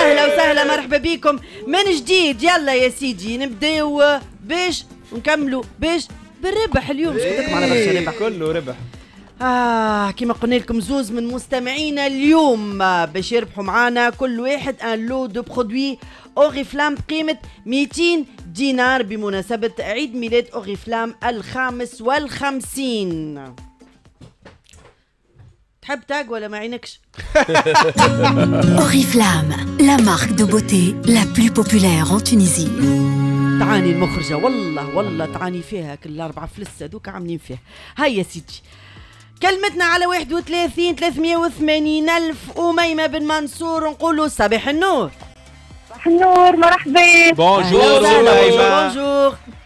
اهلا وسهلا مرحبا بكم من جديد. يلا يا سيدي نبداو باش نكملوا باش بالربح اليوم. شكون لكم على برشا ربح؟ كله ربح. كما قلنا لكم زوز من مستمعينا اليوم باش يربحوا معانا كل واحد ان لو دو برودوي أوريفلام بقيمة 200 دينار بمناسبة عيد ميلاد أوريفلام 55. تحب تاج ولا ما عينكش؟ أوريفلام لا مارك دو بوتي لا بلو بوبولير ان تونيزي. تعاني المخرجة والله والله تعاني فيها كل أربعة فلس هذوك عاملين فيها. هيا سيدي كلمتنا على 31 380 ألف أميمة بن منصور نقولوا صباح النور. صباح النور مرحبا. بونجور أميمة. بونجور.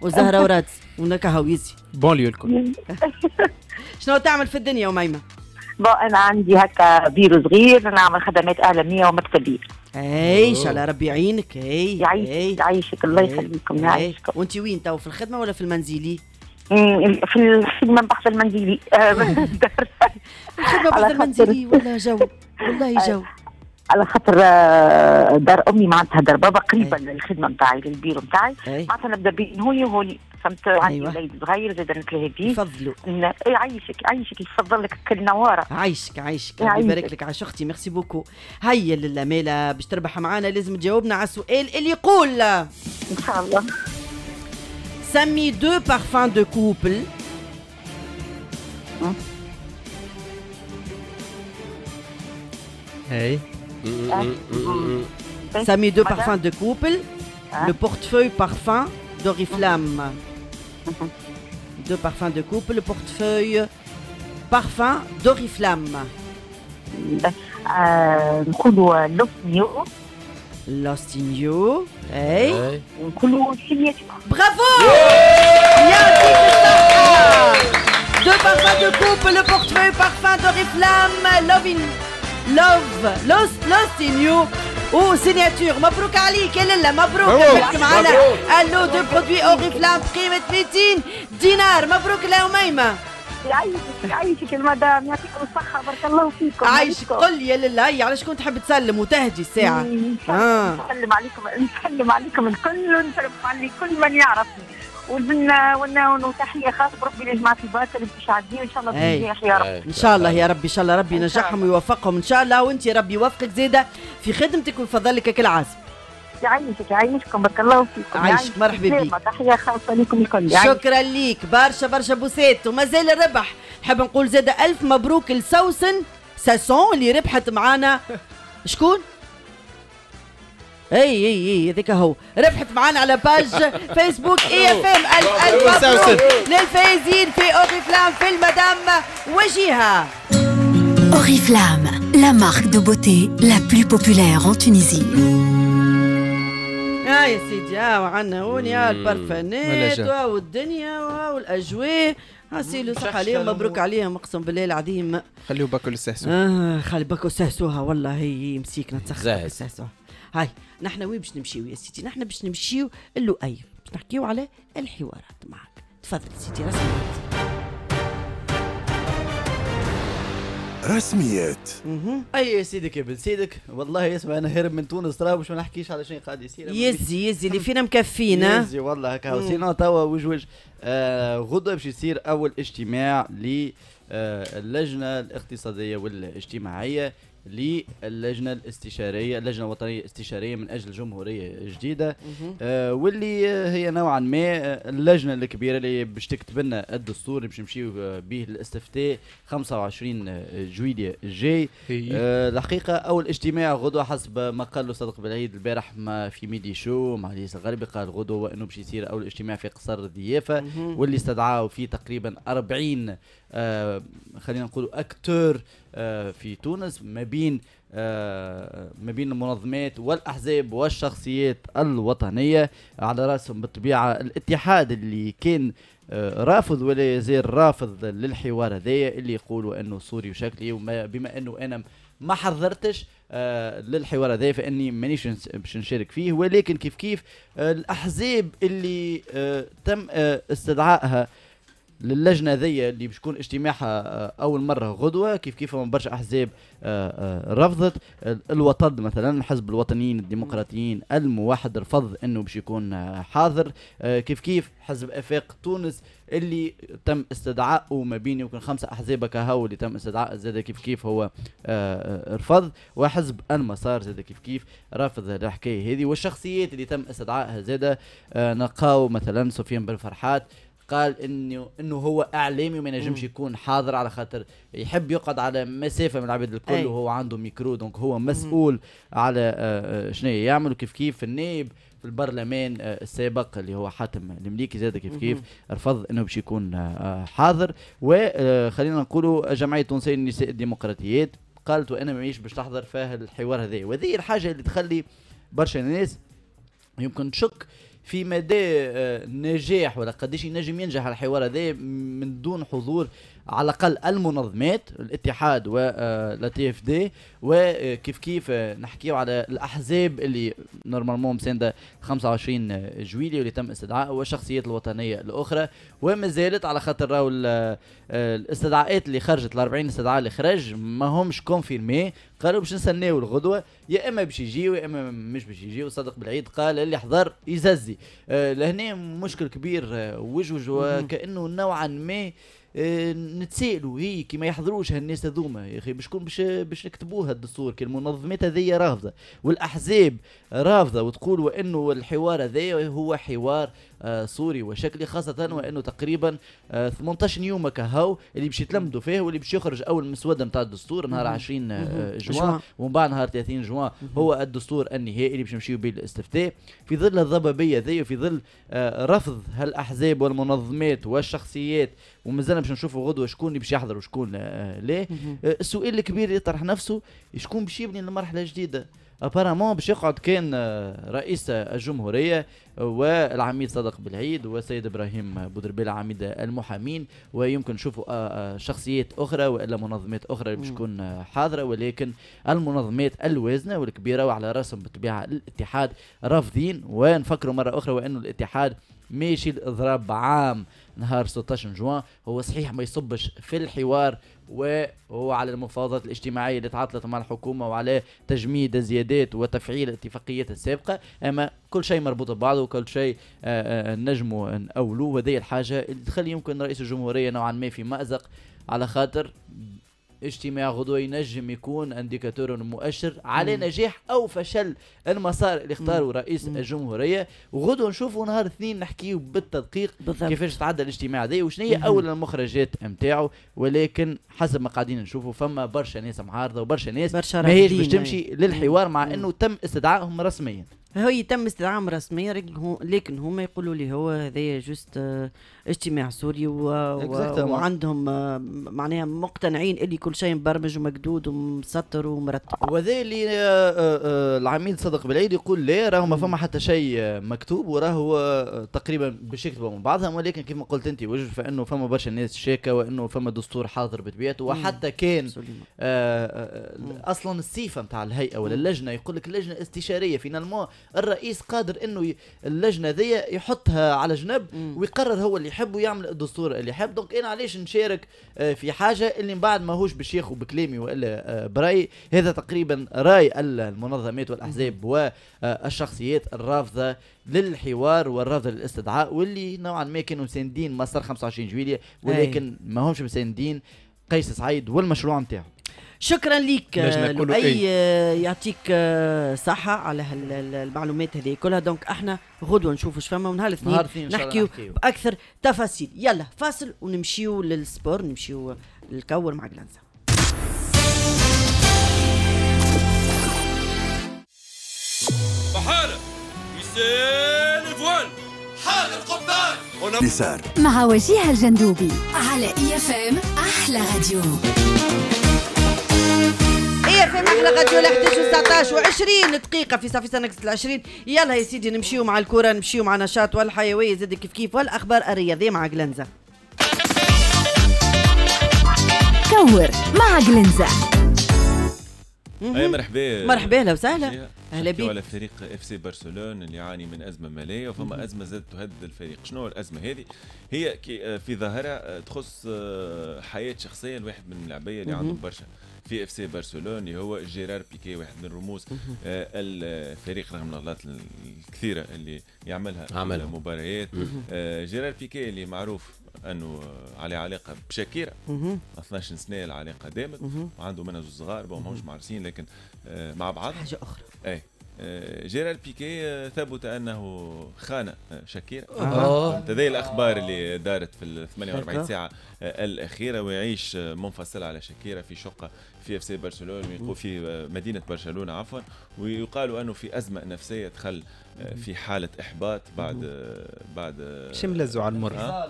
وزهرة ورادس ونكهويزي بونليو الكل. شنو تعمل في الدنيا أميمة؟ أنا عندي هكا بيرو صغير نعمل خدمات إعلامية ومكتبية. إي إن شاء الله ربي يعينك. إي يعيشك الله يخليكم يعيشكم. وأنت وين تو في الخدمة ولا في المنزلي؟ في الخدمة بحث المنزلي. الخدمة بحث المنزلي ولا جو؟ والله جو على خاطر دار امي معناتها دار بابا قريبه للخدمه نتاعي للبيرو نتاعي معناتها نبدا بين هوني وهوني فهمت. عندي وليد صغير زاد نتلهى بيه. تفضلوا يعيشك يعيشك يفضل لك كل نواره. عايشك عايشك يبارك لك عاش اختي ميرسي بوكو. هيا للاماله باش تربح معانا لازم تجاوبنا على السؤال اللي يقول ان شاء الله سمي دو بارفان دو كوبل. Hey. Samy deux parfums de couple, le portefeuille parfum d'Oriflamme. Deux parfums de couple, le portefeuille parfum d'Oriflamme. Lost in You. Hey. Bravo! Deux parfums de couple, le portefeuille parfum d'Oriflamme, Love in. Love Lost in You وسيناتور. مبروك عليك يا للا مبروك. ربحت معنا اللو دو برودوي أوريفلام بقيمة 200 دينار. مبروك لأميمة. يعيشك يعيشك المدام يعطيكم الصحة بارك الله فيكم. عايشك. قل يا للا هي على شكون تحب تسلم وتهدي الساعة؟ نسلم عليكم نسلم عليكم الكل ونسلم على كل من يعرفني وتحيه خاصه بربي لجماعه الباطل اللي باش عندي وان شاء الله بنجاح يا رب. ان شاء الله يا ربي ان شاء الله ربي ينجحهم ويوفقهم ان شاء الله. وانت ربي يوفقك زاده في خدمتك ويفضلك كل عازم. يعيشك يعيشكم بارك الله فيكم. عايشك مرحبا بك. تحيه خاصه لكم الكل. شكرا ليك برشا برشا بوسات. ومازال الربح نحب نقول زاده الف مبروك لسوسن ساسون اللي ربحت معانا. شكون؟ اي اي اي هذاك هو ربحت معانا على باج فيسبوك اي اف ام. الف الف مبروك للفائزين في أوريفلام في المدام وجيها. أوريفلام لا مارك دو بوتي لا بلو بوبولير ان تونيزي. يا سيدي وعندنا هون يا البارفانات والدنيا والاجواء هاسيلو صح عليهم مبروك عليهم اقسم بالله العظيم. خليو باكو يستحسوا. خلي باكو يستحسوها والله هي مسيكنا تسخن يستحسوها. هاي نحن وين باش نمشيو يا سيدي؟ نحن باش نمشيو اللؤي باش نحكيو على الحوارات معك. تفضل سيدي رسميات. رسميات اي يا سيدي كيبل سيدك والله اسمع انا هرب من تونس راه باش ما نحكيش على شنو قاعد يصير. يزي يزي اللي فينا مكفينا يزي والله هكا وسينا توا وجوج. غدا باش يصير اول اجتماع للجنه الاقتصاديه والاجتماعيه للجنه الاستشاريه اللجنه الوطنيه الاستشاريه من اجل جمهوريه جديده واللي هي نوعا ما اللجنه الكبيره اللي باش تكتب لنا الدستور اللي باش نمشيو به للاستفتاء 25 جويليه الجاي. الحقيقه اول اجتماع غدوه حسب ما قال له صدق بالعيد البارح في ميدي شو مع ليس الغربي قال غدوه انه باش يصير اول اجتماع في قصر الضيافه واللي استدعاوا فيه تقريبا 40 خلينا نقولوا اكتور في تونس ما بين ما بين المنظمات والأحزاب والشخصيات الوطنية، على رأسهم بالطبيعة الاتحاد اللي كان رافض ولا يزال رافض للحوار هذايا، اللي يقولوا أنه سوري وشكلي، بما أنه أنا ما حضرتش للحوار هذايا فاني مانيش باش نشارك فيه، ولكن كيف كيف الاحزاب اللي تم استدعائها للجنه هذيا اللي باش يكون اجتماعها اول مره غدوه، كيف كيف من برشا احزاب رفضت. الوطد مثلا، حزب الوطنيين الديمقراطيين الموحد، رفض انه باش يكون حاضر. كيف كيف حزب افاق تونس اللي تم استدعائه، ما بين يمكن 5 احزاب كهو اللي تم استدعاء زاد كيف كيف هو رفض، وحزب المسار زاد كيف كيف رافض الحكايه هذه. والشخصيات اللي تم استدعائها زاد نقاو مثلا سفيان بن فرحات، قال انه هو اعلامي وما ينجمش يكون حاضر على خاطر يحب يقعد على مسافه من العباد الكل، أي. وهو عنده ميكرو دونك هو مسؤول على شنو يعمل. كيف كيف النائب في البرلمان السابق اللي هو حاتم المليكي زاد كيف كيف رفض انه باش يكون حاضر. وخلينا نقولوا جمعيه تونسيه للنساء الديمقراطيات قالت وانا مانيش باش تحضر فيها الحوار هذا، وهذه الحاجه اللي تخلي برشا ناس يمكن تشك في مدى نجاح ولا قديش ينجم ينجح الحوار هذا من دون حضور على الأقل المنظمات الاتحاد ولا تي اف دي. وكيف كيف نحكيو على الأحزاب اللي نورمالمون مساندة 25 جويلية واللي تم استدعاء، والشخصيات الوطنية الأخرى وما زالت، على خاطر راهو الاستدعاءات اللي خرجت، ال40 استدعاء اللي خرج ما همش كونفيرمي، قالوا باش نستناو الغدوة يا إما باش يجيو يا إما مش باش يجيو. صادق بالعيد قال اللي حضر يززي. لهنا مشكل كبير وجوج، وكأنه نوعا ما نتسائلوا هي كي ما يحضروش هالناس هذوما يا اخي بشكون باش يكتبوها الدستور، كي المنظمات هذيا رافضه والاحزاب رافضه وتقول وانه الحوار هذايا هو حوار سوري وشكلي، خاصه وانه تقريبا 18 يوم كهو اللي باش يتلمدوا فيه واللي باش يخرج اول مسوده نتاع الدستور نهار 20 جوان، ومن بعد نهار 30 جوان هو الدستور النهائي اللي باش نمشيو به الاستفتاء. في ظل الضبابيه هذيا، في ظل رفض هالاحزاب والمنظمات والشخصيات، ومازلنا باش نشوفوا غدوه شكون اللي باش يحضر وشكون لا. السؤال الكبير يطرح نفسه، شكون باش يبني المرحله الجديده؟ ابارامون باش يقعد كان رئيس الجمهوريه والعميد صادق بالعيد والسيد ابراهيم بودربيل عميد المحامين، ويمكن نشوفوا شخصيات اخرى والا منظمات اخرى باش تكون حاضره، ولكن المنظمات الوازنه والكبيره وعلى راسهم بالطبيعه الاتحاد رافضين. ونفكروا مره اخرى وانه الاتحاد ماشي الاضراب عام نهار 16 جوان، هو صحيح ما يصبش في الحوار وهو على المفاوضات الاجتماعيه اللي تعطلت مع الحكومه وعلى تجميد الزيادات وتفعيل الاتفاقيات السابقه، اما كل شيء مربوط ببعضه وكل شيء نجموا نأولوه. وهذه الحاجه اللي تخلي يمكن رئيس الجمهوريه نوعا ما في مأزق، على خاطر اجتماع غدوه ينجم يكون انديكاتور مؤشر على نجاح او فشل المسار اللي اختاره رئيس الجمهوريه. وغدوه نشوفوا نهار اثنين نحكيو بالتدقيق كيفاش تعدى الاجتماع هذا وشنو هي اول المخرجات نتاعو، ولكن حسب ما قاعدين نشوفوا فما برشا ناس معارضه وبرشا ناس ماهيش باش تمشي للحوار، مع انه تم استدعائهم رسميا. هو تم استدعائهم رسميا، لكن هما يقولوا لي هو هذايا جوست اجتماع سوري وعندهم معناها مقتنعين اللي كل شيء مبرمج ومقدود ومسطر ومرتب. وهذا اللي العميد صدق بالعيد يقول لا، راهو ما فما حتى شيء مكتوب وراهو تقريبا باش يكتبوا من بعضهم، ولكن كيف ما قلت انت وجه فانه فما برشا ناس شاكه وانه فما دستور حاضر بطبيعته، وحتى كان اصلا الصفه نتاع الهيئه ولا اللجنه يقول لك لجنه استشاريه، فينالمون الرئيس قادر انه اللجنه ذي يحطها على جنب ويقرر هو اللي يحب ويعمل الدستور اللي يحب. دونك انا علاش نشارك في حاجه اللي من بعد ماهوش باش ياخذ بكلامي والا برايي؟ هذا تقريبا راي المنظمات والاحزاب والشخصيات الرافضه للحوار والرافضه للاستدعاء، واللي نوعا ما كانوا مساندين مسار 25 جويليه ولكن ماهمش مساندين قيس سعيد والمشروع نتاعو. شكرا ليك لؤي، يعطيك صحة على المعلومات هذه كلها. دونك احنا غدوة نشوفوا اش فما، ونهار الاثنين نحكيو بأكثر تفاصيل. يلا فاصل ونمشيو للسبور، نمشيو للكور مع جلانسة. بحارة يسال فوال حال القبطان مع وجيه الجندوبي على اي اف ام، احلى راديو. تسمع حلقة جولة حتى 19 و20 دقيقة في صافي سنة 20. يلا يا سيدي نمشيو مع الكرة، نمشيو مع نشاط والحيوية زاد كيف كيف والأخبار الرياضية مع جلنزة. كور مع جلنزة. أي مرحبا. مرحبا أهلا وسهلا. أهلا بك. على فريق اف سي برشلونة اللي يعاني من أزمة مالية وفما أزمة زادت تهدد الفريق. شنو هو الأزمة هذه؟ هي في ظاهرة تخص حياة شخصية لواحد من اللاعبين اللي عندهم برشا في اف سي برشلونة اللي هو جيرار بيكي، واحد من رموز الفريق رغم الاغلاط الكثيرة اللي يعملها المباريات. جيرار بيكي اللي معروف انه عليه علاقه بشاكيرا 12 سنه العلاقه دامت وعنده منها زوج صغار ماهمش معرسين لكن مع بعض حاجه اخرى. اي جيرار بيكي ثبت انه خان شاكيرا. هذه الاخبار اللي دارت في ال 48 ساعه الاخيره، ويعيش منفصل على شاكيرا في شقه في اف سي برشلونه في مدينه برشلونه عفوا، ويقال انه في ازمه نفسيه دخل في حاله احباط بعد شملزوا على المر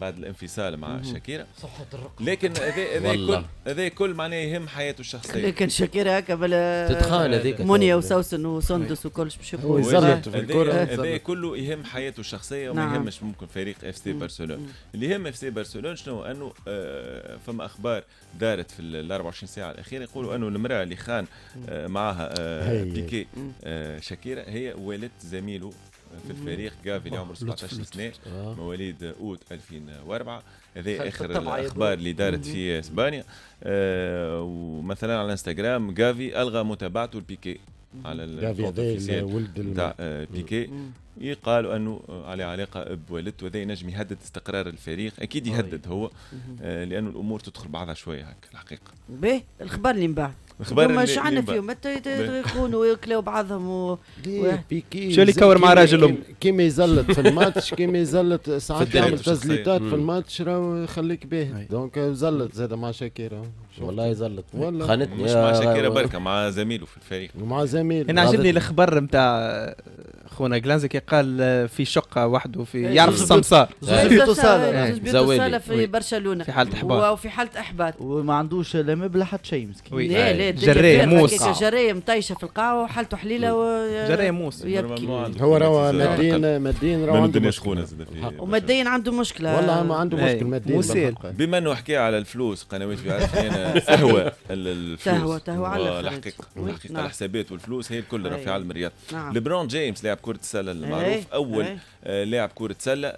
بعد الانفصال مع شاكيرا. صحة الرقم. لكن هذا كل معناه يهم حياته الشخصية. لكن شاكيرا هكا بلا تتخان هذيك منيا وسوسن وسندس وكلش باش يكون هذا كله يهم حياته الشخصية وما يهمش ممكن فريق اف سي برشلونة. اللي يهم اف سي برشلونة شنو انه فما اخبار دارت في ال 24 ساعة الأخيرة يقولوا انه المرأة اللي خان معاها بيكي شاكيرا هي والدة زميله في الفريق غافي اللي عمره 17 سنه مواليد اوت 2004. هذه اخر الاخبار اللي دارت في اسبانيا. ومثلا على انستغرام غافي الغى متابعته لبيكي على الولد بيكي، يقالوا انه على علاقه بوالدته وذا نجم يهدد استقرار الفريق. اكيد يهدد هو لانه الامور تدخل بعضها شويه هكا الحقيقه. باهي الاخبار اللي من بعد هما شو عندنا فيهم يخونوا وياكلوا بعضهم بيكي شو اللي كور مع راجلهم كيما يزلط في الماتش كيما يزلط ساعات يعمل تزليطات في الماتش راهو يخليك باهي. دونك زلط زاد مع شاكيرا والله يزلط خانتني مش مع شاكيرا بركه مع زميله في الفريق مع زميله. انا عجبني الخبر نتاع خونا جلانزك قال في شقه وحده في يعرف السمسار زوالي في برشلونه في حاله احباط وفي حاله احباط وما عندوش لا مبلغ حتى شيء مسكين. لا جرايه موس جرايه مطيشه في القاعه وحالته حليله جرايه موس هو راهو ماديا راهو عنده مشكله وماديا عنده مشكله والله ما عنده مشكله ماديا. بما انه حكى على الفلوس قنوات يعرفني انا تهوى الفلوس تهوى على الحقيقه الحسابات والفلوس هي الكل راه في عالم الرياض. ليبرون جيمس لاعب كره السله المعروف اول لاعب كره سله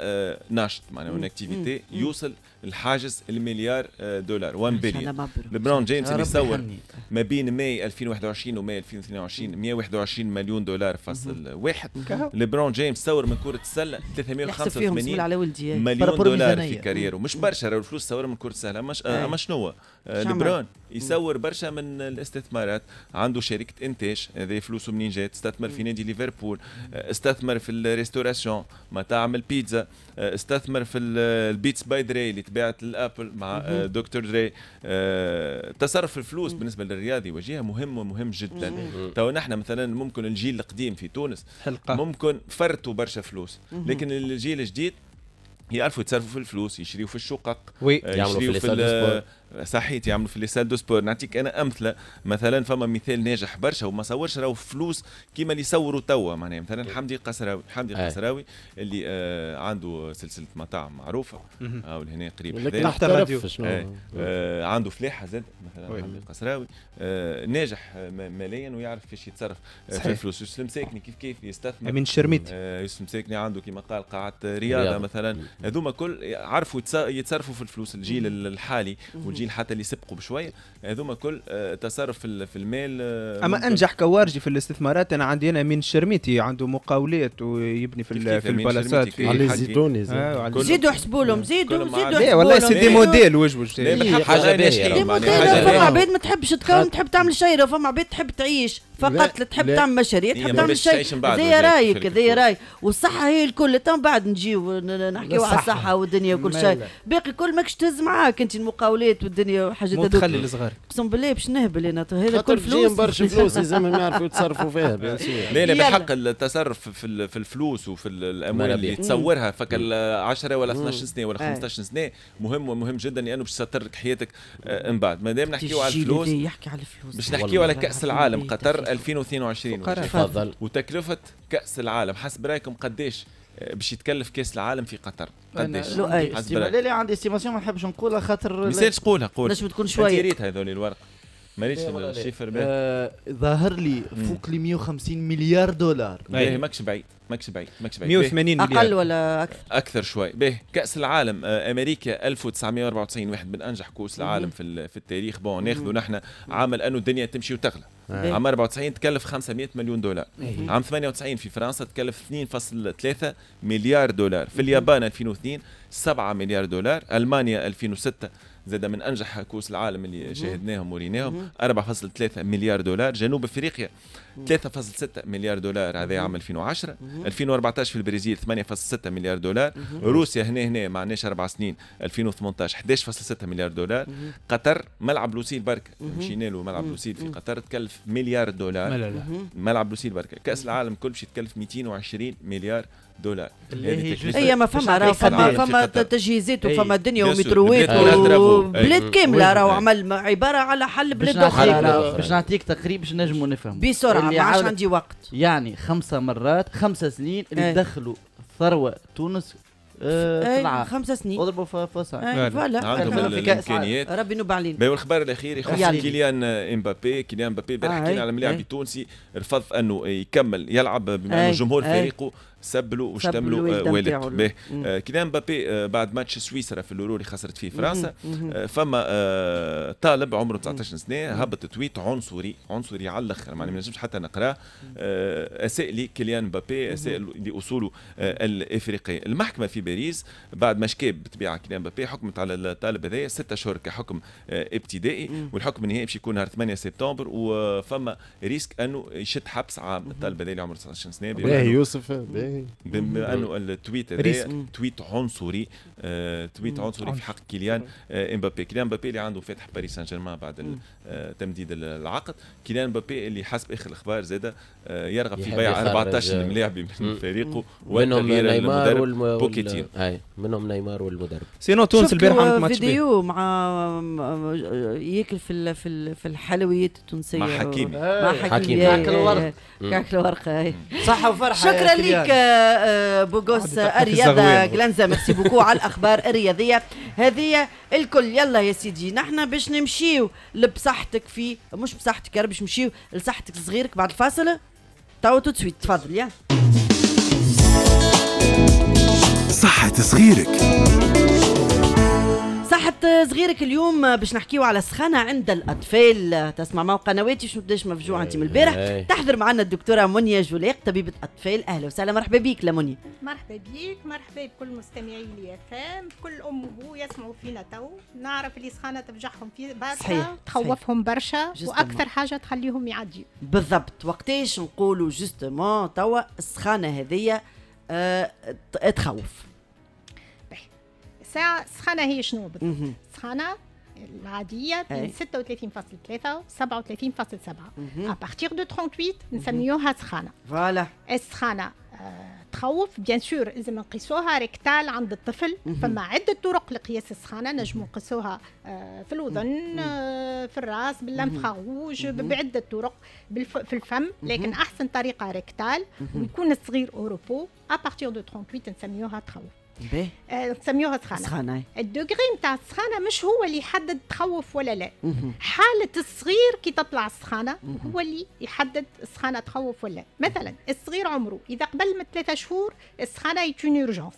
ناشط معناها اون اكتيفيتي يوصل الحاجز المليار دولار 1 بليون. ليبرون جيمس اللي صور ما بين ماي 2021 وماي 2022 $121 مليون فاصل واحد. ليبرون جيمس صور من كرة السلة $385 مليون في كاريره. مش برشا راهو الفلوس صور من كرة السلة. اما شنو ليبرون يصور برشا من الاستثمارات، عنده شركة انتاج هذه فلوسه منين جات، استثمر في نادي ليفربول، استثمر في الريستوراسيون مطاعم البيتزا، استثمر في البيتس باي دري اللي تباعت للابل مع دكتور دري. تصرف الفلوس بالنسبه للرياضي وجهه مهم ومهم جدا. تو نحن مثلا ممكن الجيل القديم في تونس ممكن فرتوا برشا فلوس، لكن الجيل الجديد يعرفوا يتصرفوا في الفلوس، يشريوا في الشقق، يشريوا في صحيت يعملوا في لي سال دو سبور. نعطيك انا امثله، مثلا فما مثال ناجح برشا وما صورش راهو فلوس كيما اللي صوروا توا معناها، مثلا حمدي القسراوي اللي عنده سلسله مطاعم معروفه او هنا قريب عنده فلاحه زاد مثلا حمدي القسراوي ناجح ماليا ويعرف كيفاش يتصرف في الفلوس. يوسف المساكني كيف يستثمر من شرميت، يوسف المساكني عنده كيما قال قاعه رياضه مثلا. هذوما كل عرفوا يتصرفوا في الفلوس الجيل الحالي الجيل حتى اللي سبقوا بشويه، هذوما كل تصرف في المال. اما انجح كوارجي في الاستثمارات انا عندي انا من شرميتي، عنده مقاولات ويبني في البلاصات في علي الزيتوني زيدوا احسبوا لهم زيدوا لا والله سيدي موديل وجوج حاجه باهيه. فما عباد ما تحبش تكون تحب تعمل شيء، فما عباد تحب تعيش فقط تحب تعمل مشاريع تحب تعمل شيء. هذايا رايك والصحه هي الكل. تو بعد نجيو نحكيو على الصحه والدنيا وكل شيء باقي كل ماكش تهز معاك انت المقاولات بالدنيا وحاجات هذوك. تخلي لصغارك. اقسم بالله باش نهبل انا هذا كل فلوس. برشا فلوس لازمهم يعرفوا يتصرفوا فيها. لا لا بالحق التصرف في الفلوس وفي الاموال اللي تصورها فك 10 ولا 12 سنه ولا 15 سنه مهم مهم جدا لانه باش تسترك حياتك من بعد. ما دام نحكيو على الفلوس يحكي على الفلوس باش نحكيو على كاس العالم قطر 2022. تفضل. وتكلفه كاس العالم حسب رايكم قداش باش يتكلف كاس العالم في قطر؟ قداش؟ لا لا عندي استيماسيون ما نحبش نقولها خاطر ما يصيرش تقولها. قول لازم تكون شويه. ريت هذول الورق ماليش الشيفر باهي. ظاهر لي فوق ال 150 مليار دولار. باهي ماكش بعيد ماكش بعيد ماكش بعيد. 180 مليار اقل ولا اكثر؟ اكثر شوي. باهي كاس العالم امريكا 1994 واحد من انجح كؤوس العالم في التاريخ. بون ناخذوا نحن عام لانه الدنيا تمشي وتغلى. عام 94 تكلف 500 مليون دولار. عام 98 في فرنسا تكلف 2.3 مليار دولار. في اليابان 2002 7 مليار دولار. المانيا 2006 زاد من انجح كؤوس العالم اللي شاهدناهم وريناهم 4.3 مليار دولار. جنوب افريقيا 3.6 مليار دولار هذا عام 2010. 2014 في البرازيل 8.6 مليار دولار. روسيا هنا ما عندناش 4 سنين 2018 11.6 مليار دولار. قطر ملعب لوسيل برك مشينا له ملعب لوسيل في قطر تكلف مليار دولار. ملعب لوسيل برك. كاس العالم كل باش يتكلف 220 مليار دولار. هي ما فما راه فما تجهيزات وفما دنيا ومتروات وبلاد كامله راهو عمل عباره على حل بلاد اخرى. باش نعطيك تقريب باش نجموا نفهم بسرعه ما عادش عندي وقت. يعني 5 مرات 5 سنين اللي دخلوا ثروه تونس طلعت 5 سنين اضربوا فصاع فوالا عندهم الامكانيات. ربي نوب علينا. باهي والخبر الاخير يخص كيليان امبابي. كيليان امبابي البارح حكينا على ملاعب تونسي رفض انه يكمل يلعب بما انه جمهور فريقه سبلوا واشتملوا والد. كيليان مبابي بعد ماتش سويسرا في اليورو اللي خسرت فيه فرنسا فما طالب عمره 19 سنه هبط تويت عنصري على الاخر. ما نجمش حتى نقراه. اساء لكيليان مبابي اساء لاصوله الافريقيه. المحكمه في باريس بعد ما شكى بطبيعه كيليان مبابي حكمت على الطالب هذايا 6 أشهر كحكم ابتدائي والحكم النهائي باش يكون نهار 8 سبتمبر. وفما ريسك انه يشد حبس عام الطالب هذايا اللي عمره 19 سنه. باهي يوسف بما انه التويت هذا تويت عنصري في حق كيليان امبابي. كيليان امبابي اللي عنده فاتح باريس سان جيرمان بعد تمديد العقد. كيليان امبابي اللي حسب اخر الاخبار زاده يرغب في بيع 14 لاعب من فريقه ومنهم نيمار والمدرب. منهم نيمار والمدرب. سينو تونس البارح عملت ماتش فيديو مع ياكل في الحلويات التونسيه مع حكيمي. كعكل ورقه. كعكل ورقه. صحه وفرحه. شكرا ليك بوغوس الرياضه جلانزا. ميرسي بوكو على الاخبار الرياضيه هذه الكل. يلا يا سيدي نحن باش نمشيو لبصحتك في مش بصحتك يا رب باش نمشيو لصحتك صغيرك بعد الفاصل. تو تسويت تفضل يا صحة صغيرك. صحة صغيرك اليوم باش نحكيو على السخانة عند الأطفال. تسمع مع قنواتي شنو قداش مفجوعة أنت من البارح. تحضر معنا الدكتورة مونيا جولاق طبيبة أطفال. أهلا وسهلا مرحبا بيك لمونيا. مرحبا بيك مرحبا بكل مستمعي اليافام. كل أم وبو يسمعوا فينا تو. نعرف اللي سخانة تفجعهم في برشا تخوفهم برشا وأكثر حاجة تخليهم يعديوا. بالضبط. وقتاش نقولوا جوستومون توا السخانة هذيا تخوف؟ ساعة السخانة هي شنو بالضبط؟ السخانة العادية بين 36.3 و 37.7 ابارتيغ دو 38 نسميوها سخانة. فوالا السخانة تخوف بيان سور. لازم نقيسوها ريكتال عند الطفل. فما عدة طرق لقياس السخانة. نجمو نقيسوها في الأذن في الراس باللنفخاغوج بعدة طرق في الفم. لكن أحسن طريقة ريكتال ويكون الصغير أوروبو ابارتيغ دو 38 نسميوها تخوف. باهي نسميوها سخانة. الدوغري نتاع السخانة مش هو اللي يحدد تخوف ولا لا. حالة الصغير كي تطلع السخانة هو اللي يحدد السخانة تخوف ولا لا. مثلا الصغير عمره إذا قبل من 3 شهور السخانة يتون اورجونس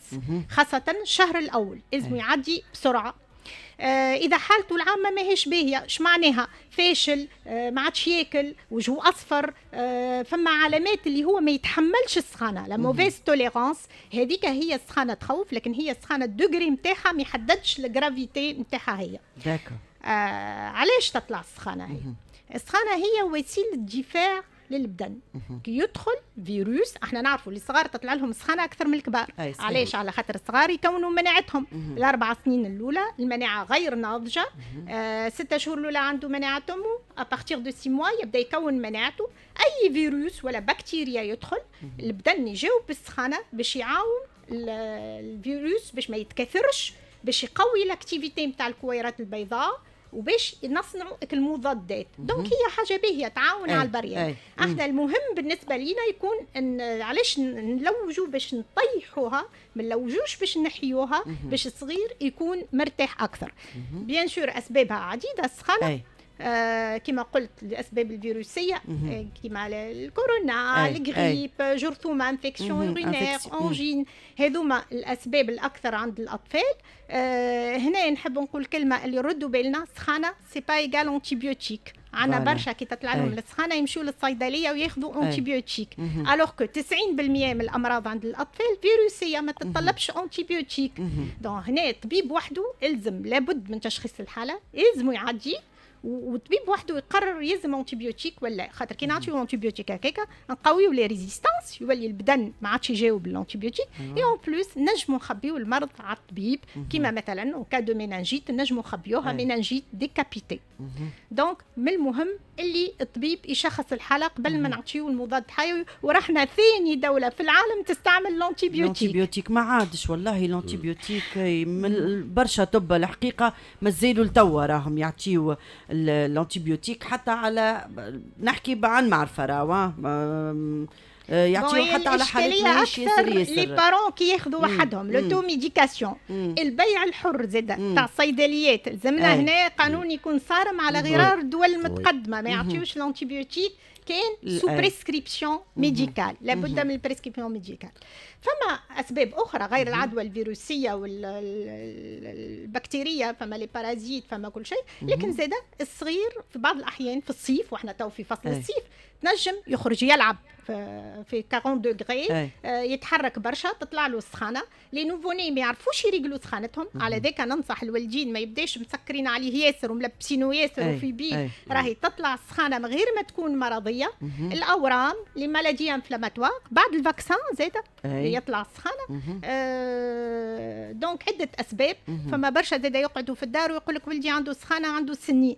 خاصة الشهر الأول لازم يعدي بسرعة. إذا حالته العامة ماهيش باهية اش معناها؟ فاشل ما عادش ياكل وجهه أصفر. فما علامات اللي هو ما يتحملش السخانة لا موفيز توليرانس. هذيك هي السخانة تخوف. لكن هي السخانة الدوغري نتاعها ما يحددش الجرافيتي نتاعها هي. علاش تطلع السخانة هي؟ السخانة هي وسيلة دفاع للبدن يدخل فيروس. احنا نعرفوا اللي الصغار تطلع لهم سخانه اكثر من الكبار. علاش؟ على خاطر الصغار يكونوا مناعتهم ال4 سنين الاولى المناعه غير ناضجه، 6 شهور الاولى عنده مناعه امه، ابارتيغ دو 6 موا يبدا يكون مناعته. اي فيروس ولا بكتيريا يدخل البدن يجاوب بالسخانه باش يعاون الفيروس باش ما يتكاثرش، باش يقوي الاكتيفيتي نتاع الكويرات البيضاء وباش نصنعوا المضادات. دونك هي حاجه باهيه تعاون على البرية. احنا المهم بالنسبه لينا يكون علاش نلوجوا باش نطيحوها، ما نلوجوش باش نحيوها، باش الصغير يكون مرتاح اكثر. بيان سور اسبابها عديده السخانه، كما قلت الاسباب الفيروسيه كما الكورونا، الغريب، جرثومه، انفكسيون يورينير، انجين، هذوما الاسباب الاكثر عند الاطفال. هنا نحب نقول كلمه اللي ردوا بالنا، سخانه سي با ايغال انتيبيوتيك. عنا برشا كي تطلع لهم السخانه يمشيوا للصيدليه وياخذوا انتيبيوتيك، الوغ كو 90% من الامراض عند الاطفال فيروسيه ما تتطلبش انتيبيوتيك. دونك هنا الطبيب وحده الزم لابد من تشخيص الحاله، يلزم يعدي والطبيب وحده يقرر يلزم انتيبيوتيك ولا، خاطر كي نعطيو انتيبيوتيك هكاكا نقويو لي ريزيستانس، يولي البدن ما عادش يجاوب الانتيبيوتيك. اي اون بلوس نجمو نخبيو المرض على الطبيب، كيما مثلا كادو مينانجيت نجمو نخبيوها مينانجيت ديكابيتي. دونك من المهم اللي الطبيب يشخص الحاله قبل ما نعطيو المضاد الحيوي. ورحنا ثاني دوله في العالم تستعمل الانتيبيوتيك. ما عادش والله الانتيبيوتيك من برشا طب الحقيقه مازالوا لتوا راهم يعطيو الانتيبيوتيك، حتى على نحكي عن معرفه راهو يعطيو حتى على حالات ماهيش ياسر ياسر. لي بارون كي ياخذوا وحدهم لو تو ميديكاسيون، البيع الحر زاد تاع الصيدليات، لازمنا هنا قانون يكون صارم على غرار الدول المتقدمه، ما يعطيوش الانتيبيوتيك كاين سو بريسكريبسيون ميديكال، لابد من البريسكريبسيون ميديكال. فما اسباب اخرى غير العدوى الفيروسيه والبكتيريه، فما لي بارازيت، فما كل شيء. لكن زاد الصغير في بعض الاحيان في الصيف، واحنا تو في فصل الصيف، تنجم يخرج يلعب في 40 دوغري، يتحرك برشا، تطلع له السخانه. لي نوفوني ما يعرفوش يريقلوا سخانتهم، على ذاك ننصح الوالدين ما يبداش مسكرين عليه ياسر وملبسينه ياسر وفي بيه، راهي تطلع السخانه من غير ما تكون مرضيه. الاورام لي مالادي انفلاماتوار بعد الفاكسان زاد يطلع السخانه. دونك عده اسباب. فما برشا زاد يقعدوا في الدار ويقول لك ولدي عنده سخانه، عنده سنين.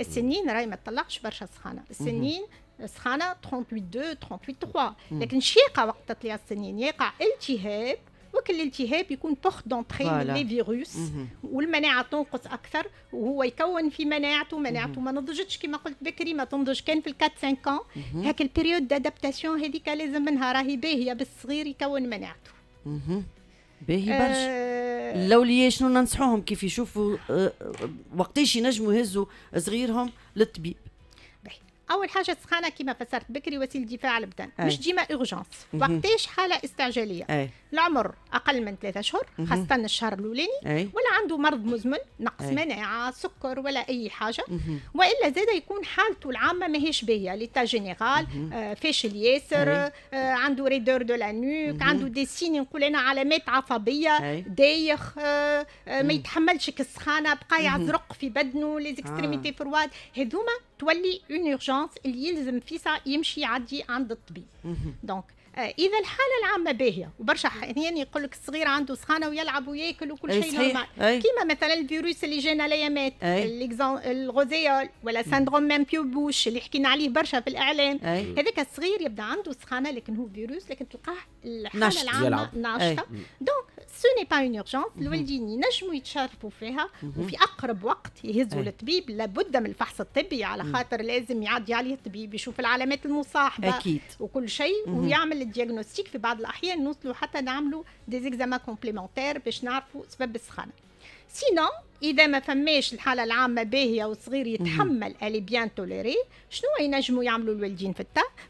السنين راهي ما تطلعش برشا سخانه، السنين سخانه 38 2 38 3، لكن شيقه وقت تطلع السنين يقع التهاب، وكل التهاب يكون بوخ دونتري من لي فيروس، والمناعه تنقص اكثر، وهو يكون في مناعته، مناعته ما نضجتش كما قلت بكري، ما تنضج كان في 4 5 ans. هاك البيريود دادابتاسيون هذيك لازم منها، راهي باهيه بالصغير يكون مناعته. باهي برشا. اللوليات شنو ننصحوهم كيف يشوفوا وقتاش ينجموا يهزوا صغيرهم للطبيب؟ اول حاجه السخانه كما فسرت بكري وسيله دفاع على البدن، مش ديما اورجونس، وقتاش حاله استعجاليه. العمر اقل من 3 اشهر، خاصه الشهر الاولاني، ولا عنده مرض مزمن، نقص مناعه، سكر ولا اي حاجه، والا زاده يكون حالته العامه ماهيش باهيه، ليتا جينيرال، فاشل ياسر، عنده ريدور دو لا نوك، عنده دي سين نقول انا علامات عصبيه، دايخ، ما يتحملش كالسخانه، بقى يعزرق في بدنه، ليزكستريميتي فرواد، هذوما تولي اون اورجونس اللي يلزم فيها يمشي يعدي عند الطبيب. دونك اذا الحاله العامه باهيه، وبرشا احيانا يقول لك الصغير عنده سخانه ويلعب وياكل وكل شيء نورمال، كيما مثلا الفيروس اللي جانا ليامات الغوزيول ولا سندروم مامبيو بوش اللي حكينا عليه برشا في الاعلام، هذاك الصغير يبدا عنده سخانه لكن هو فيروس، لكن تلقاه الحاله العامه ناشطه. دونك سو ني با اون اورجونس، الوالدين ينجموا يتشاركوا فيها، وفي اقرب وقت يهزوا للطبيب، لابد من الفحص الطبي، على خاطر لازم يعدي عليه الطبيب يشوف العلامات المصاحبه أكيد. وكل شيء، ويعمل الدياغنوستيك. في بعض الاحيان نوصلوا حتى نعملوا دي زيكزاما كومبليمونتير باش نعرفوا سبب السخانه. سينو اذا ما فماش الحاله العامه باهيه والصغير يتحمل الي بيان توليري، شنو ينجموا يعملوا الوالدين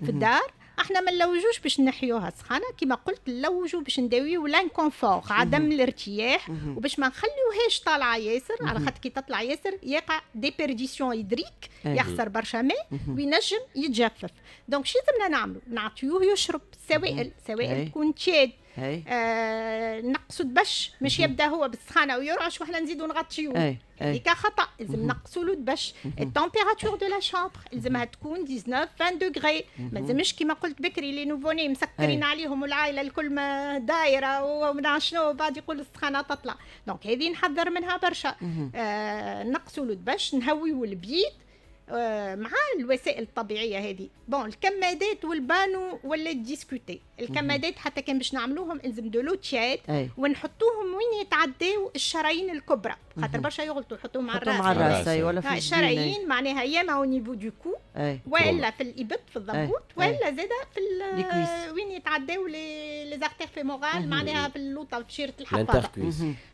في الدار؟ احنا ما نلوجوش باش نحيوها السخانه، كما قلت نلوجو باش نداويو لانكونفور، عدم الارتياح، وباش ما نخليوهاش طالعه ياسر، على خاطر كي تطلع ياسر يقع دي بيرديسيون هيدريك، يخسر برشا ماء وينجم يتجفف. دونك شنو لازمنا نعملو؟ نعطيوه يشرب سوائل، سوائل تكون تشاد، نقصد باش مش يبدا هو بالسخانه ويرعش وحنا نزيدو نغطيوه. هذيك خطا، لازم نقصولو باش التمبيراتور دو لا شامبر لازمها تكون 19 20 دوغري، ما لازمش كيما قلت بكري لي نوفوني مسكرين عليهم والعائله الكل ما دايره ومن شنو بعد يقول السخانه تطلع. دونك هذه نحذر منها برشا. نقصولو باش نهويو البيت مع الوسائل الطبيعيه هذه. بون الكمادات والبانو ولا ديسكوتي، الكمادات حتى كان باش نعملوهم لازم دو لوتشات ونحطوهم وين يتعداو الشرايين الكبرى، خاطر برشا يغلطوا يحطوهم على الراس. ولا في الشرايين معناها يا ما او نيفو دو كو والا في الابط في الضبوط والا زاد في وين يتعداو لي زارتير فيمورال معناها في اللوطه في شيره الحفاضه.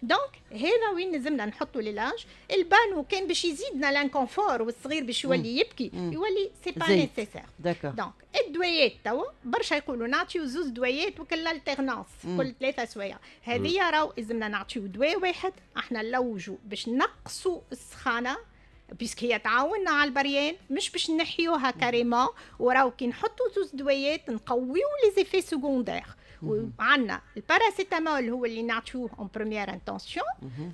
دونك هنا وين لازمنا نحطوا لي لانج. البانو كان باش يزيدنا لانكونفور والصغير باش يولي يبكي يولي سي با نيسيسير. دونك الدويات توا برشا يقولوا نعطيو زوز دويات وكل التيرنونس كل ثلاثه سوايع. هذه راهو لازمنا نعطيو دواء واحد احنا نلوجوا باش نقصوا السخانه بيسك هي تعاوننا على البريان، مش باش نحيوها كاريمون. وراو كي نحطوا زوز دويات نقويو لي زيفي سكوندير. وعندنا الباراسيتامول هو اللي نعطيوه اون بريمير انتونسيون.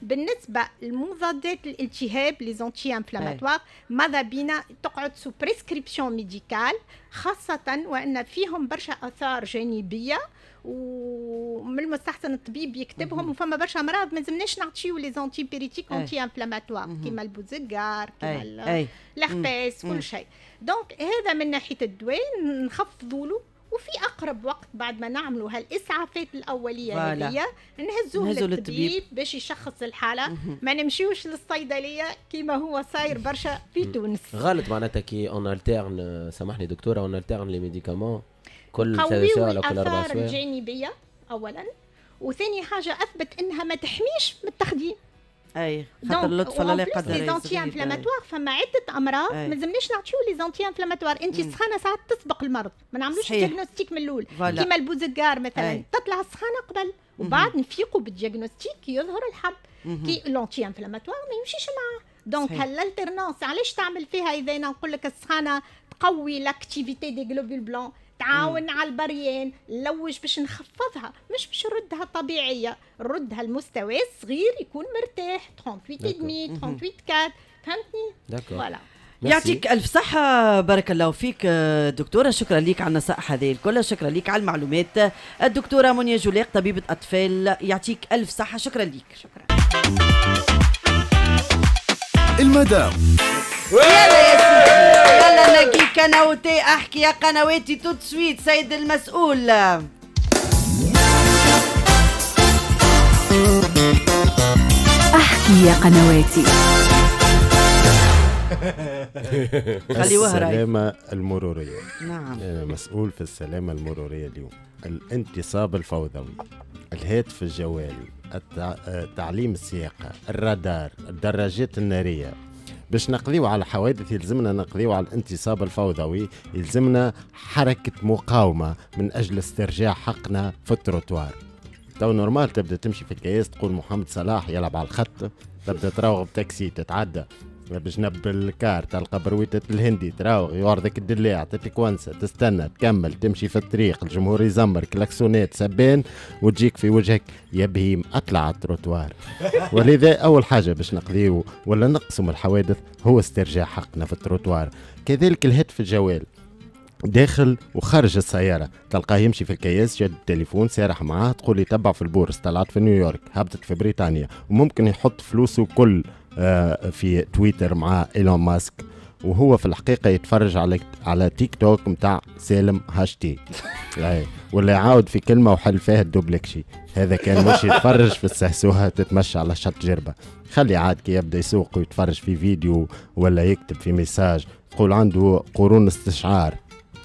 بالنسبه لمضادات الالتهاب لي زونتي انفلاماتوار ماذا بينا تقعد سو بريسكريبسيون ميديكال، خاصه وان فيهم برشا اثار جانبيه ومن المستحسن الطبيب يكتبهم. وفما برشا امراض ما لازمناش نعطيو لي زونتي بيريتيك اونتي انفلاماتوار كيما البوزكار كيما الخباس كل شيء. دونك هذا من ناحيه الدواء نخفضوا له، وفي اقرب وقت بعد ما نعملوا هالاسعافات الاوليه هذه نهزوه للطبيب باش يشخص الحاله. ما نمشيوش للصيدليه كيما هو صاير برشا في تونس. غلط معناتها كي اون التيرن، سامحني دكتوره، اون التيرن لي ميديكامون كل ثلاث ساعات ولا كل اربع ساعات. الاثار الجانبيه اولا، وثاني حاجه اثبت انها ما تحميش من التخدير. خاطر اللطف ولا لا قدر. لي زونتي انفلاماتوار فما عده امراض ما لازمناش نعطيو لي زونتي انفلاماتوار. انت السخانه ساعات تسبق المرض، ما نعملوش دياغنوستيك من الاول كيما البوزكار مثلا. تطلع السخانه قبل وبعد نفيقوا بالدياغنوستيك يظهر الحب كي لونتي انفلاماتوار ما يمشيش معاه. دونك هالالترنانس علاش تعمل فيها؟ اذا نقول لك السخانه تقوي لاكتيفيتي دي غلوبول بلون، تعاون على البريان، لوج باش نخفضها مش باش نردها طبيعيه، نردها المستوى الصغير يكون مرتاح 38.5 38.4. فهمتني؟ فوالا. يعطيك الف صحه، بارك الله فيك دكتوره، شكرا ليك على النصائح هذه الكل، شكرا ليك على المعلومات. الدكتوره مونيا جولاق طبيبه اطفال، يعطيك الف صحه، شكرا ليك. شكرا. المدام يلا نجي قنواتي احكي يا قنواتي توت سويت سيد المسؤول. احكي يا قنواتي. السلامة المرورية. نعم. مسؤول في السلامة المرورية اليوم. الانتصاب الفوضوي، الهاتف الجوالي، تعليم السياقة، الرادار، الدراجات النارية. باش نقضيو على الحوادث يلزمنا نقضيو على الانتصاب الفوضوي، يلزمنا حركة مقاومة من أجل استرجاع حقنا في التروتوار. تو نورمال تبدا تمشي في الكياس تقول محمد صلاح يلعب على الخط، تبدا تراوغ بتاكسي تتعدى، بجنب الكار تلقى برويتة الهندي تراوغ يعرضك الدلاع، تعطيك ونسة تستنى تكمل تمشي في الطريق، الجمهور يزمر كلاكسونات سبان وتجيك في وجهك يا بهيم اطلع على التروتوار. ولذا أول حاجة باش نقضيو ولا نقسم الحوادث هو استرجاع حقنا في التروتوار. كذلك الهاتف الجوال داخل وخارج السيارة، تلقاه يمشي في الكياس شاد التليفون سارح معاه، تقول لي تبع في البورصة، طلعت في نيويورك، هبطت في بريطانيا، وممكن يحط فلوسه كل في تويتر مع إيلون ماسك، وهو في الحقيقة يتفرج على تيك توك متاع سالم هاشتي، ولا يعاود في كلمة وحل فيها الدوبلكشي. هذا كان مش يتفرج في السهسوها تتمشى على شط جربة. خلي عاد كي يبدأ يسوق ويتفرج في فيديو ولا يكتب في ميساج، تقول عنده قرون استشعار.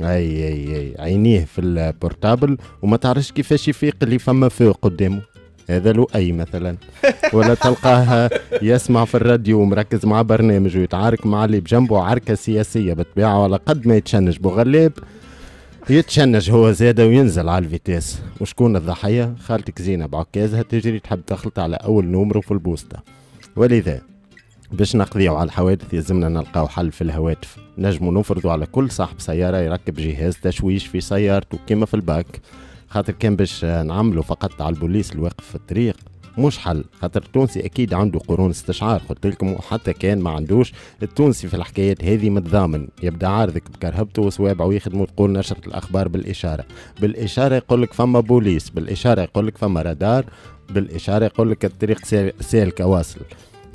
أي أي أي عينيه في البورتابل وما تعرفش كيفاش يفيق اللي فما فوق قدامه. هذا لؤي مثلا. ولا تلقاه يسمع في الراديو ومركز مع برنامج ويتعارك مع اللي بجنبه عركه سياسيه بالطبيعه، ولا قد ما يتشنج بوغلاب يتشنج هو زاده وينزل على الفيتاس. وشكون الضحيه؟ خالتك زينب عكازها تجري تحب تخلط على اول نمره في البوسطه. ولذا باش نقضيو على الحوادث يلزمنا نلقاو حل في الهواتف. نجمو نفرضوا على كل صاحب سياره يركب جهاز تشويش في سيارته كما في الباك، خاطر كان باش نعمله فقط على البوليس اللي واقف في الطريق مش حل، خاطر التونسي اكيد عنده قرون استشعار قلت لكم، وحتى كان ما عندوش التونسي في الحكايات هذه متضامن، يبدا عارضك بكرهبته وصوابعه ويخدموا. تقول نشره الاخبار بالاشاره، بالاشاره يقول لك فما بوليس، بالاشاره يقول لك فما رادار، بالاشاره يقول لك الطريق سالكه واصل.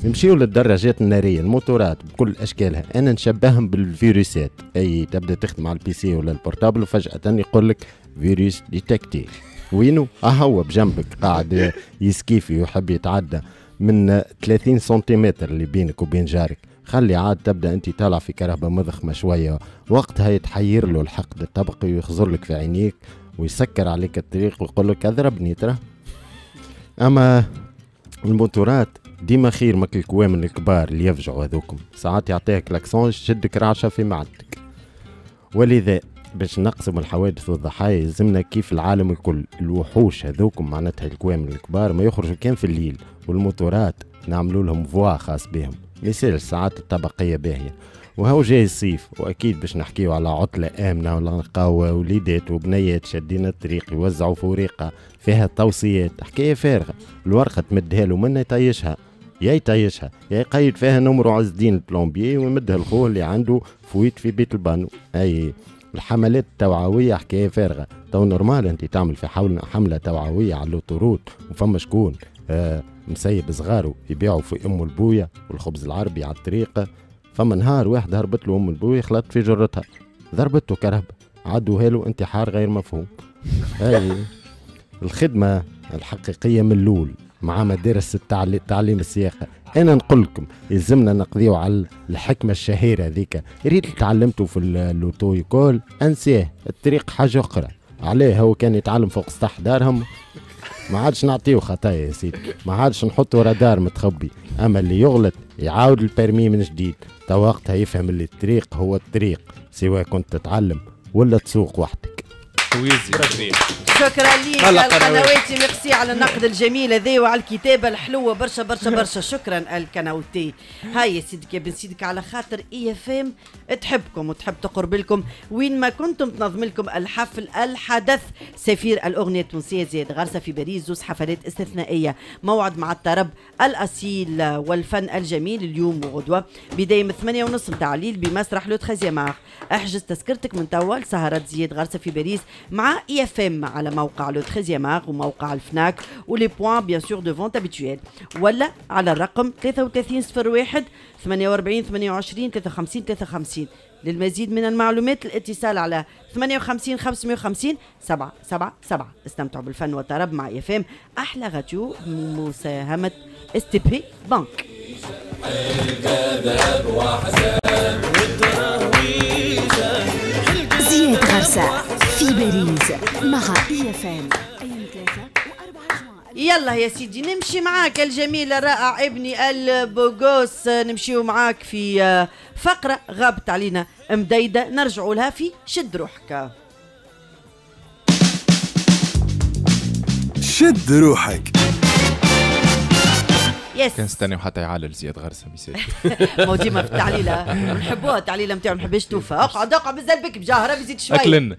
يمشيوا للدراجات الناريه الموتورات بكل اشكالها، انا نشبههم بالفيروسات، اي تبدا تخدم على البيسي ولا البورتابل وفجاه يقول لك فيروس ديتكتي، وينو؟ هو بجنبك قاعد يسكيفي ويحب يتعدى من 30 سنتيمتر اللي بينك وبين جارك، خلي عاد تبدا انت طالع في كرهبه مضخمه شويه، وقتها يتحير له الحقد الطبقي ويخزر لك في عينيك ويسكر عليك الطريق ويقول لك اضربني ترى. اما الموتورات ديما خير ماك الكوامن الكبار اللي يفجعوا هذوكم، ساعات يعطيك لاكسون شدك رعشه في معدتك. ولذا باش نقسم الحوادث والضحايا لازمنا كيف العالم الكل، الوحوش هذوكم معناتها الكوامل الكبار ما يخرجوا كان في الليل، والموتورات نعملوا لهم فوا خاص بهم، يسال ساعات الطبقيه باهيه. وهو جاي الصيف واكيد باش نحكيو على عطله امنه، ولا نلقاو وليدات وبنيات شادين الطريق يوزعوا فوريقه فيها توصيات، حكايه فارغه، الورقه تمدها له منه يطيشها، يا يطيشها يا يقيد فيها نمرو عز الدين البلومبيي ويمدها لخوه اللي عنده فويت في بيت البانو. اي الحملات التوعويه حكايه فارغه، تو نورمال انت تعمل في حمله توعويه على الاوتوروت وفما شكون مسيب صغاره يبيعوا في ام البويه والخبز العربي على الطريق، فما نهار واحد هربت له ام البويه خلطت في جرتها ضربته كرهب، عدوها له انتحار غير مفهوم. هاي الخدمه الحقيقيه من الاول مع مدارس التعليم السياقه. انا نقول لكم يلزمنا نقضيو على الحكمه الشهيره هذيك، ريت تعلمته في اللوتو يقول انساه الطريق حاجه اخرى، عليه هو كان يتعلم فوق سطح دارهم ما عادش نعطيه خطايا يا سيدي، ما عادش نحطوا رادار متخبي. اما اللي يغلط يعاود البرمي من جديد، تا وقتها يفهم اللي الطريق هو الطريق، سواء كنت تتعلم ولا تسوق وحدك. شكرا ليك القنواتي، ميرسي على النقد الجميل هذا وعلى الكتابه الحلوه برشا برشا برشا، شكرا القنواتي. هاي يا سيدك يا بن سيدك، على خاطر اي اف ام تحبكم وتحب تقرب لكم وين ما كنتم، تنظم لكم الحفل الحدث سفير الاغنيه التونسيه زياد غرسه في باريس، زوز حفلات استثنائيه، موعد مع الطرب الاصيل والفن الجميل اليوم وغدوه، بدايه من 8:30 متاع الليل بمسرح لو 13، احجز تذكرتك من توا لسهرات زياد غرسه في باريس مع اي اف ام على موقع لو 13 وموقع الفناك ولي بوان بيان سور دو فونت ابيتويل، ولا على الرقم 3301 48 28 53 53. للمزيد من المعلومات الاتصال على 58 550 777. استمتعوا بالفن والطرب مع اي اف ام، احلى غاتيو بمساهمه اس تي بي بنك. زياد غرسة في باريس مع اي اف ام. يلا يا سيدي نمشي معاك الجميل الرائع ابني البوغوس، نمشيو معاك في فقرة غابت علينا مديدة، نرجعوا لها في شد روحك. شد روحك يس. كان استنى حتى يعلل زياد غرسه مثال ما ديما في التعليله نحبوها التعليله نتاعو، ما نحبش توفى اقعد اقعد بزلبك بجهره بزيد شويه اكلنا.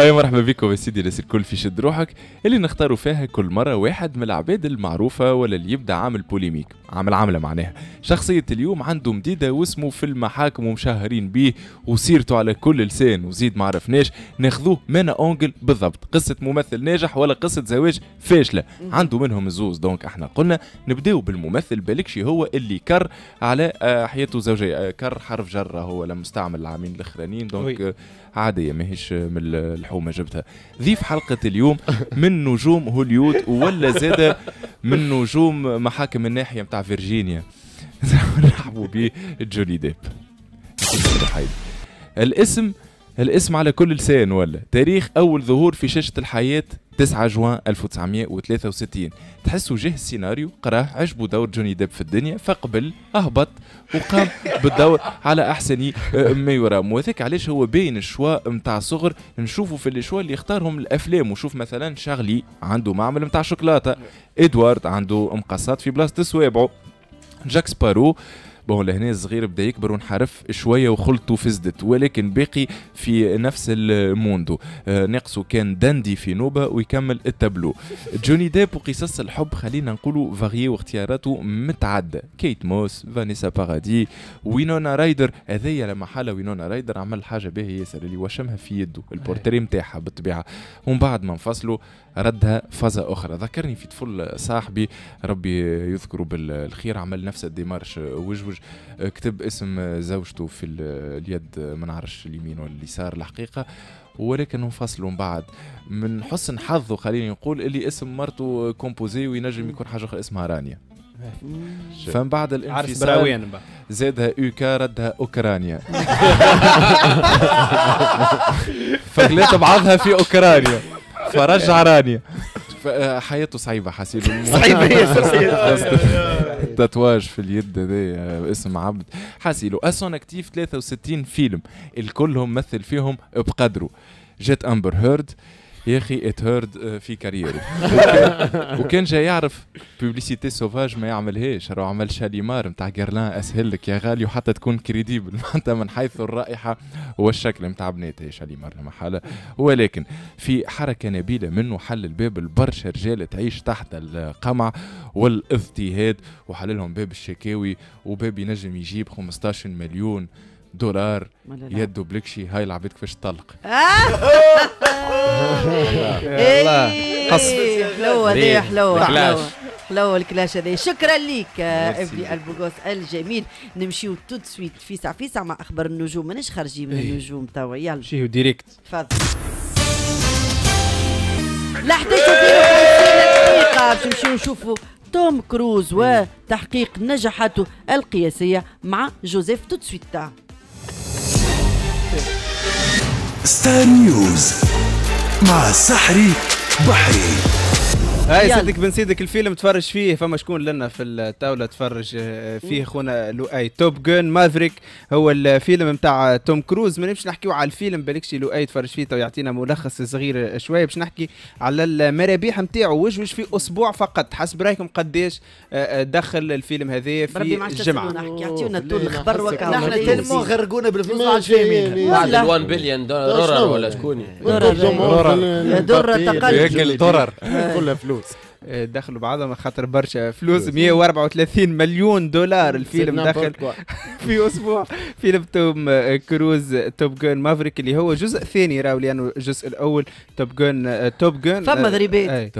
هاي مرحبا بكم يا سيدي الناس الكل في شد روحك، اللي نختاروا فيها كل مره واحد من العباد المعروفه ولا اللي يبدا عامل بوليميك، عامل عامله معناها. شخصيه اليوم عنده مديده واسمه في المحاكم ومشهرين بيه وسيرته على كل لسان، وزيد ما عرفناش ناخذوه مانا اونجل بالضبط، قصه ممثل ناجح ولا قصه زواج فاشله، عنده منهم الزوز. دونك احنا قلنا نبداو بالممثل، بالكشي هو اللي كر على حياته الزوجيه، كر حرف جره هو لما استعمل العامين الاخرانيين، دونك عاديه ماهيش من الحومه جبتها. ضيف حلقه اليوم من نجوم هوليود ولا زاده من نجوم محاكم الناحيه نتاع فيرجينيا، نرحبوا به جوني ديب. الاسم على كل لسان ولا تاريخ اول ظهور في شاشه الحياه 9 جوان 1963، تحسوا جه السيناريو قراه عجبوا دور جوني ديب في الدنيا فقبل اهبط وقام بالدور على احسن ما يرام، وهذاك علاش هو باين الشواء نتاع صغر نشوفوا في الشواء اللي اختارهم الافلام. وشوف مثلا شارلي عنده معمل نتاع شوكولاته، ادوارد عنده مقصات في بلاصه صوابعه، جاك سبارو بون لهنا الصغير بدا يكبر ونحرف شويه وخلطه فسدت، ولكن باقي في نفس الموندو. ناقصه كان داندي في نوبه ويكمل التابلو. جوني ديب وقصص الحب خلينا نقولوا فاريي واختياراته متعدده، كيت موس، فانيسا بارادي، وينونا رايدر. هذايا لما حاله وينونا رايدر عمل حاجه باهيه ياسر اللي وشمها في يده البورتري نتاعها بالطبيعه، ومن بعد ما انفصلوا ردها فازه اخرى. ذكرني في طفل صاحبي ربي يذكره بالخير، عمل نفس الديمارش وجوج، كتب اسم زوجته في اليد ما نعرفش اليمين ولا اليسار الحقيقه، ولكن انفصلوا من بعد. من حسن حظه خليني نقول اللي اسم مرته كومبوزي وينجم يكون حاجه اخرى اسمها رانيا. فمن بعد الانفصال زادها يوكا ردها اوكرانيا. فقلت بعضها في اوكرانيا فرجع رانيا. حياته صعيبه حسيت. صعيبه ياسر. تاتواج في اليد هذايا اسم عبد حاسيلو. اسون اكتيف 63 فيلم الكلهم مثل فيهم بقدره. جات امبر هيرد يا اخي اتهيرد في كاريره، وكان جاي يعرف بوبليسيتي سوفاج ما يعملهاش، راهو عمل شاليمار نتاع جيرلان اسهل لك يا غالي، وحتى تكون كريديبل معناتها من حيث الرائحه والشكل نتاع بنات هي شاليمار محاله. ولكن في حركه نبيله منه حل الباب لبرشا رجال تعيش تحت القمع والاضطهاد، وحللهم باب الشكاوي وباب ينجم يجيب 15 مليون دولار يدو بلكشي. هاي العبيد كيفاش تطلق حلوه هذه، حلوه حلوه الكلاش هذه. شكرا ليك ابني البوغوس الجميل. نمشيو توت سويت فيسع فيسع مع اخبار النجوم، ماناش خارجين من النجوم توا، يلا نمشيو ديريكت. تفضل. لا 11:50 باش نمشيو نشوفوا توم كروز وتحقيق نجاحاته القياسية مع جوزيف توتسويتا. ستار نيوز مع سحري بحري. هاي سيدك بن سيدك الفيلم تفرج فيه، فما شكون لنا في الطاوله تفرج فيه خونا لؤي. توب جون مافريك هو الفيلم نتاع توم كروز. ما نمشي نحكيو على الفيلم بالكشي لؤي تفرج فيه تو يعطينا ملخص صغير شويه، باش نحكي على المرابح نتاعو وجوج في اسبوع فقط. حسب رايكم قداش دخل الفيلم هذايا في الجمعه؟ نحكي اعطيونا طول الخبر وكاع، احنا تلمو غرقونا بالفلوس ما فاهمين. بعد 1 بليون دولار ولا شكون دولار كلها فلوس دخلوا بعضهم، خاطر برشا فلوس. 134 مليون دولار الفيلم دخل في اسبوع. فيلم توم كروز توب جون مافريك اللي هو جزء ثاني راهو، لانه الجزء الاول توب جون فما ضريبات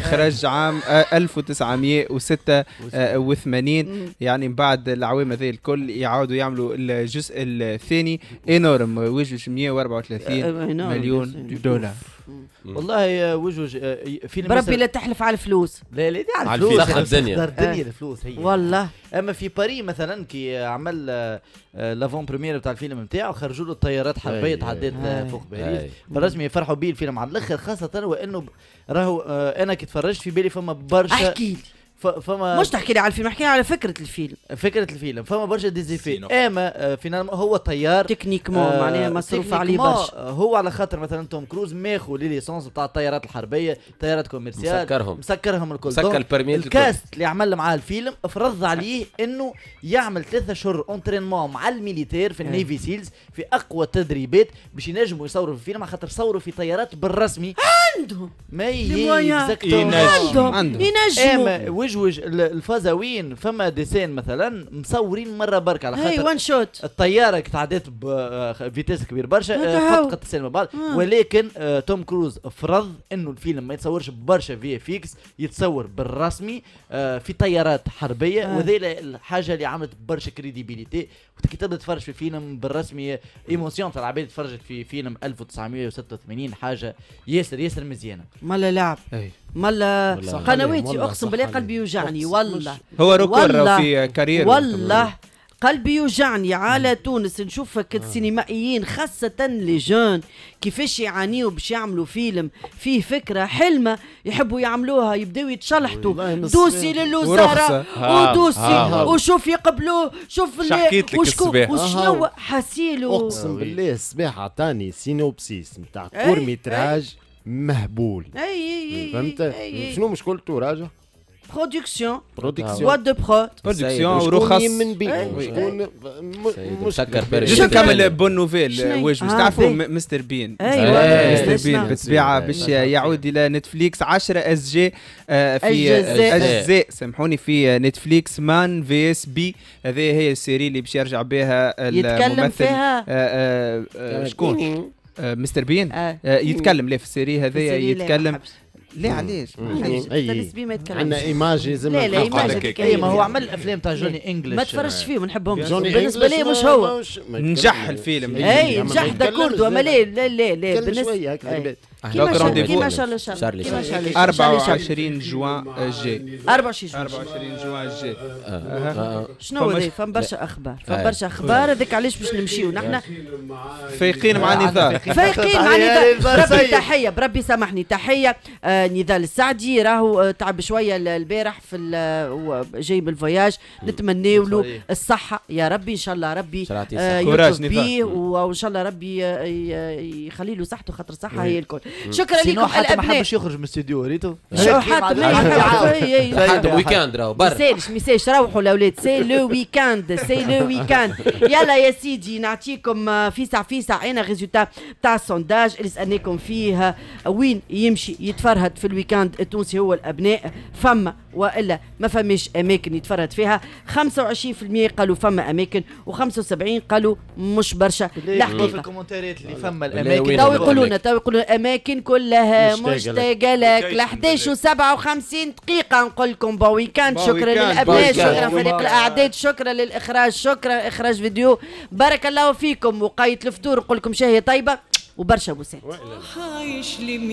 خرج عام 1986، يعني من بعد العوام هذه الكل يعاودوا يعملوا الجزء الثاني. انورم وجوج 134 مليون دولار والله وجوج فيلم بربي. لا تحلف على الفلوس، لا لا على الفلوس دخل الدنيا الفلوس هي والله. اما في باريس مثلا كي عمل لافون بريمير بتاع الفيلم نتاعو خرجوا له الطيارات حبايه تعدات فوق باريس، بالرسمي يفرحوا بيه الفيلم على الاخر، خاصه وانه راهو انا كي تفرجت في بالي فما برشا. احكي فما مش تحكي لي على الفيلم، احكي لي على فكرة الفيلم. فما برشا ديزيفي، اما فينا هو طيار تكنيكمون معناها مصروف عليه برشا. هو على خاطر مثلا توم كروز ماخو لي ليسونس بتاع الطيارات الحربية، طيارات كوميرسيال، مسكرهم الكل. سكر البرميات الكاست اللي عمل معاه الفيلم فرض عليه انه يعمل 3 أشهر اونترينمون مع الميليتير في النيفي سيلز، في اقوى التدريبات باش ينجموا يصوروا في الفيلم، على خاطر صوروا في طيارات بالرسمي عندهم ما هي عندهم وجوج الفازوين. فما ديسين مثلا مصورين مره برك، على خاطر وان شوت الطياره تعدات بفيتاس كبير برشا، فقط السينما بعض. ولكن توم كروز فرض انه الفيلم ما يتصورش برشا في فيكس، يتصور بالرسمي في طيارات حربيه. وهذه الحاجه اللي عملت برشا كريديبيليتي، وكي تبدا تفرج في فيلم بالرسمي ايموسيون تاع العباد. تفرجت في فيلم 1986 حاجه ياسر ياسر مزيانه. مالا لعب مالا قنواتي، اقسم بالله قلبي يوجعني والله. هو ركور في كارير والله قلبي يوجعني على تونس. نشوف السينمائيين خاصة لي جون كيفاش يعانيوا باش يعملوا فيلم فيه فكرة حلمة يحبوا يعملوها، يبداو يتشلحطوا دوسي للوزارة ودوسي وشوف يقبلوه شوف اللي وشنو حسيلو. اقسم بالله الصباح عطاني سينوبسيس نتاع كور ميتراج مهبول. فهمت شنو مشكلته راجع؟ برودكسيون واد دو برود برودكسيون ورخص يمن بيه شكون مسكر باش نكمل بون نوفيل واجب تعرفوا مستر بين بالطبيعه باش يعود الى نتفليكس 10 اس جي في اجزاء سامحوني في نتفليكس مان في اس بي هذه هي السيري اللي باش يرجع بها الممثل شكون مستر بين يتكلم ليه في السيري هذايا يتكلم لا علاش ما عندنا ايماج لازم لا ما هو عمل افلام تاع جوني انجلش ما تفرجش فيهم نحبهم بالنسبه لي مش هو نجح الفيلم اي نجح داكوردو اما لا لا لا بالنسبه كيما شارلي 24 جوان جاي 24 جوان جاي شنو هذا فم برشا اخبار هذاك علاش باش نمشيو نحن فايقين مع نضال بربي تحيه بربي سامحني تحيه نضال السعدي راهو تعب شويه البارح في جاي من الفواياج نتمناو له الصحه يا ربي ان شاء الله ربي يرزق بيه وان شاء الله ربي يخلي له صحته خاطر الصحه هي الكل شكرا لكم الابناء ما حبش يخرج من الاستوديو ريتو حتى ويكاند راهو برا ما يسالش روحوا الاولاد سي لو ويكاند يلا يا سيدي نعطيكم فيسع عينا ريزولتا تاع السونداج اللي سالناكم فيه وين يمشي يتفرهد في الويكاند التونسي هو الابناء فما والا ما فماش اماكن يتفرهد فيها 25% قالوا فما اماكن و75 قالوا مش برشا لحقيقه في الكومنتات اللي فما الاماكن تو يقولوا اماكن كلها مشتاقه لك ل 11:57 دقيقه نقول لكم با ويكاند شكرا للابناء شكرا فريق الاعداد شكرا للاخراج شكرا اخراج فيديو بارك الله فيكم وقايه الفطور نقول لكم شهيه طيبه وبرشا بوسات